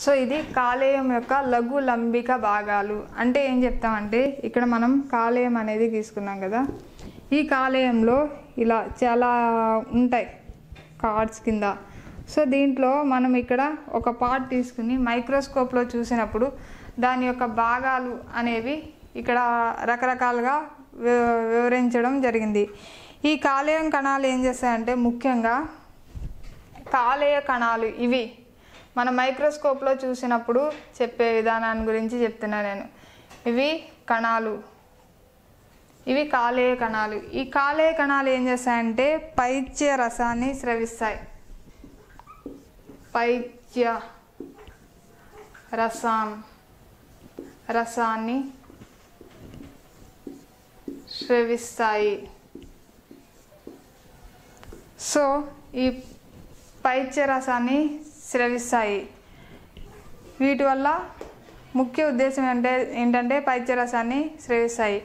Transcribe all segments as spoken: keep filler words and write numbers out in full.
So, this is Kalayam Lagu Lambika Bagalu. And ఇక్కడ మనం కాలేయం అనేది తీసుకున్నాం కదా ఈ కాలేయంలో ఇలా చాలా ఉంటాయి కార్డ్స్ కింద సో దీంట్లో మనం ఇక్కడ ఒక పార్ట్ తీసుకుని మైక్రోస్కోప్ లో చూసినప్పుడు దాని యొక్క భాగాలు అనేవి ఇక్కడ రకరకాలుగా వివరించడం జరిగింది ఈ కాలేయం కణాలు ఏం చేస్తాయి అంటే ముఖ్యంగా కాలేయ కణాలు ఇవి మన మైక్రోస్కోప్ లో చూసినప్పుడు చెప్పే విధానాన్ని గురించి చెప్తున్నా నేను ఇవి కణాలు ఇవి కాలేయ కణాలు ఈ కాలేయ కణాలు ఏం చేస్తాయంటే పైచ్య రసాన్ని స్రవిస్తాయి పైచ్య రసం రసాన్ని స్రవిస్తాయి సో ఈ పైచ్య రసాన్ని స్రవిస్తాయి వీటి వల్ల ముఖ్య ఉద్దేశం అంటే ఏంటంటే పైచ్య రసాన్ని స్రవిస్తాయి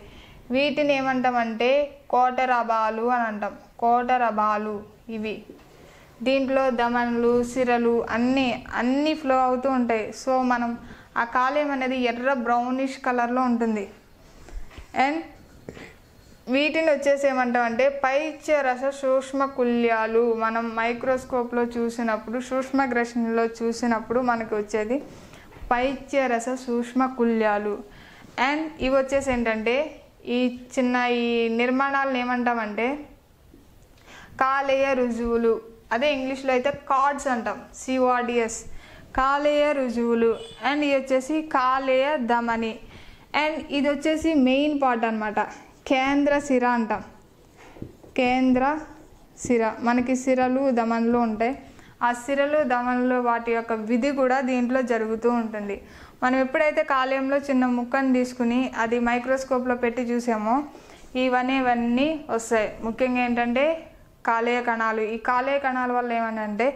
వీటిని ఏమంటామంటే కోటరబాలు అని అంటాం కోటరబాలు ఇవి దీంట్లో దమనలు సిరలు అన్ని అన్ని ఫ్లో అవుతూ ఉంటాయి సో మనం ఆ కాలేయం అనేది ఎర్ర బ్రౌనిష్ కలర్లో ఉంటుంది అండ్ వీటిని వచ్చేసి ఏమంటామంటే పైచ్య రస సూక్ష్మ కుల్యాలు మనం మైక్రోస్కోప్లో చూసినప్పుడు సూక్ష్మగ్రసనలో చూసినప్పుడు మనకు వచ్చేది పైచ్య రస సూక్ష్మ కుల్యాలు అండ్ ఇవి వచ్చేసి ఏంటంటే ఈ చిన్న ఈ నిర్మాణాలను ఏమంటామంటే కాలేయ రుజువులు అదే ఇంగ్లీష్లో అయితే కార్డ్స్ అంటాం సిఆర్డిఎస్ కాలేయ రుజువులు అండ్ ఇది వచ్చేసి కాలేయ ధమని అండ్ ఇది వచ్చేసి మెయిన్ పార్ట్ అనమాట కేంద్ర సిర అంటాం కేంద్ర సిర మనకి సిరలు ధమనులు ఉంటాయి ఆ సిరలు ధమనులు వాటి యొక్క విధి కూడా దీంట్లో జరుగుతూ ఉంటుంది మనం ఎప్పుడైతే కాలేయంలో చిన్న ముక్కను తీసుకుని అది మైక్రోస్కోప్లో పెట్టి చూసామో ఇవన్నీ ఇవన్నీ వస్తాయి ముఖ్యంగా ఏంటంటే కాలేయ కణాలు ఈ కాలేయ కణాల వల్ల ఏమనంటే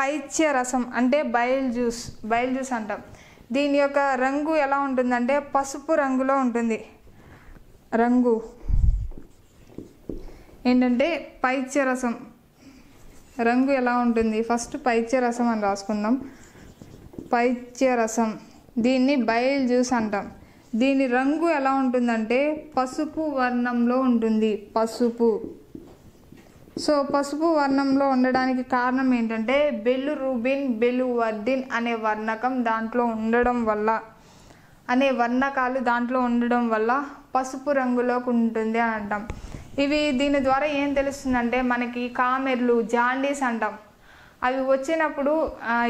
పైచ్య రసం అంటే బైల్ జ్యూస్ బైల్ జ్యూస్ అంటాం దీని యొక్క రంగు ఎలా ఉంటుందంటే పసుపు రంగులో ఉంటుంది రంగు ఏంటంటే పైచ్య రసం రంగు ఎలా ఉంటుంది ఫస్ట్ పైచ్య రసం అని రాసుకుందాం పైచ్య రసం దీన్ని బైల్ జ్యూస్ అంటాం దీని రంగు ఎలా ఉంటుందంటే పసుపు వర్ణంలో ఉంటుంది పసుపు సో పసుపు వర్ణంలో ఉండడానికి కారణం ఏంటంటే బెలురూబిన్ బెలువర్డిన్ అనే వర్ణకం దాంట్లో ఉండడం వల్ల అనే వర్ణకాలు దాంట్లో ఉండడం వల్ల పసుపు రంగులోకి ఉంటుంది అని అంటాం ఇవి దీని ద్వారా ఏం తెలుస్తుందంటే మనకి కామెర్లు జాండీస్ అంటాం అవి వచ్చినప్పుడు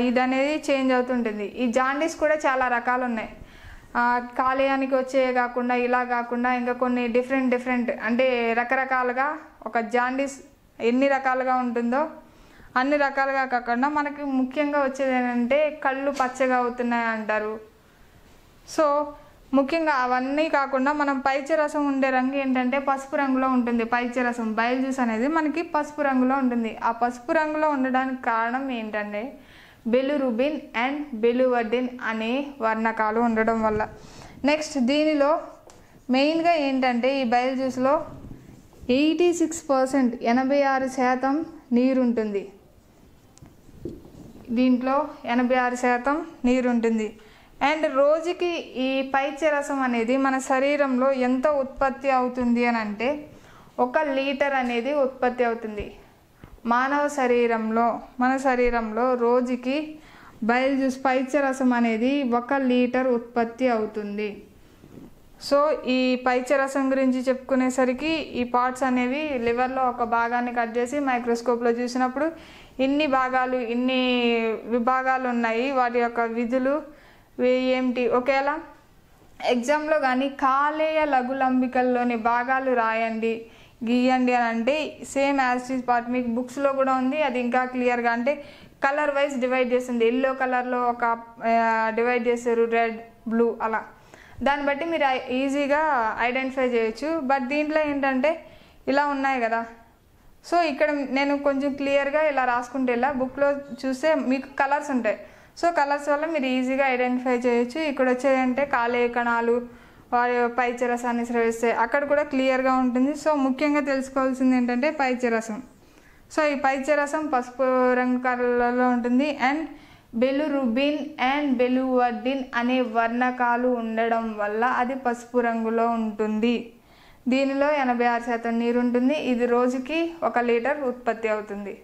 ఇది అనేది చేంజ్ అవుతుంటుంది ఈ జాండీస్ కూడా చాలా రకాలు ఉన్నాయి కాలేయానికి వచ్చే కాకుండా ఇలా కాకుండా ఇంకా కొన్ని డిఫరెంట్ డిఫరెంట్ అంటే రకరకాలుగా ఒక జాండీస్ ఎన్ని రకాలుగా ఉంటుందో అన్ని రకాలుగా కాకుండా మనకి ముఖ్యంగా వచ్చేది ఏంటంటే కళ్ళు పచ్చగా అవుతున్నాయి అంటారు సో ముఖ్యంగా అవన్నీ కాకుండా మనం పైచ్య రసం ఉండే రంగు ఏంటంటే పసుపు రంగులో ఉంటుంది పైచ్య రసం బైల్ జ్యూస్ అనేది మనకి పసుపు రంగులో ఉంటుంది ఆ పసుపు రంగులో ఉండడానికి కారణం ఏంటంటే బెలురూబిన్ అండ్ బెలువర్డిన్ అనే వర్ణకాలు ఉండడం వల్ల నెక్స్ట్ దీనిలో మెయిన్గా ఏంటంటే ఈ బైల్ జ్యూస్లో ఎయిటీ సిక్స్ పర్సెంట్ ఎనభై ఆరు శాతం నీరు ఉంటుంది దీంట్లో ఎనభై ఆరు శాతం నీరు ఉంటుంది అండ్ రోజుకి ఈ పైచ్య రసం అనేది మన శరీరంలో ఎంత ఉత్పత్తి అవుతుంది అని అంటే ఒక లీటర్ అనేది ఉత్పత్తి అవుతుంది మానవ శరీరంలో మన శరీరంలో రోజుకి బైల్ జ్యూస్ పైచ్య రసం అనేది ఒక లీటర్ ఉత్పత్తి అవుతుంది సో ఈ పైచ్య రసం గురించి చెప్పుకునేసరికి ఈ పార్ట్స్ అనేవి లివర్లో ఒక భాగాన్ని కట్ చేసి మైక్రోస్కోప్లో చూసినప్పుడు ఇన్ని భాగాలు ఇన్ని విభాగాలు ఉన్నాయి వాటి యొక్క విధులు ఏమిటి ఒకేలా ఎగ్జామ్లో కానీ కాలేయ లఘులంబికల్లోని భాగాలు రాయండి గీయండి అని అంటే సేమ్ యాజ్ ఈజ్ పార్ట్ మీకు బుక్స్లో కూడా ఉంది అది ఇంకా క్లియర్గా అంటే కలర్ వైజ్ డివైడ్ చేస్తుంది ఎల్లో కలర్లో ఒక డివైడ్ చేశారు రెడ్ బ్లూ అలా దాన్ని బట్టి మీరు ఈజీగా ఐడెంటిఫై చేయొచ్చు బట్ దీంట్లో ఏంటంటే ఇలా ఉన్నాయి కదా సో ఇక్కడ నేను కొంచెం క్లియర్గా ఇలా రాసుకుంటే ఇలా బుక్లో చూస్తే మీకు కలర్స్ ఉంటాయి సో కలర్స్ వల్ల మీరు ఈజీగా ఐడెంటిఫై చేయొచ్చు ఇక్కడ వచ్చేదంటే కాలేయ కణాలు వారి పైచ్య రసాన్ని స్రవిస్తాయి అక్కడ కూడా క్లియర్గా ఉంటుంది సో ముఖ్యంగా తెలుసుకోవాల్సింది ఏంటంటే పైచ్య రసం సో ఈ పైచ్య రసం పసుపు రంగు కలర్లో ఉంటుంది అండ్ బెలురుబిన్ అండ్ బెలువర్డిన్ అనే వర్ణకాలు ఉండడం వల్ల అది పసుపు రంగులో ఉంటుంది. దీనిలో ఎనభై ఆరు శాతం నీరు ఉంటుంది. ఇది రోజుకి ఒక లీటర్ ఉత్పత్తి అవుతుంది.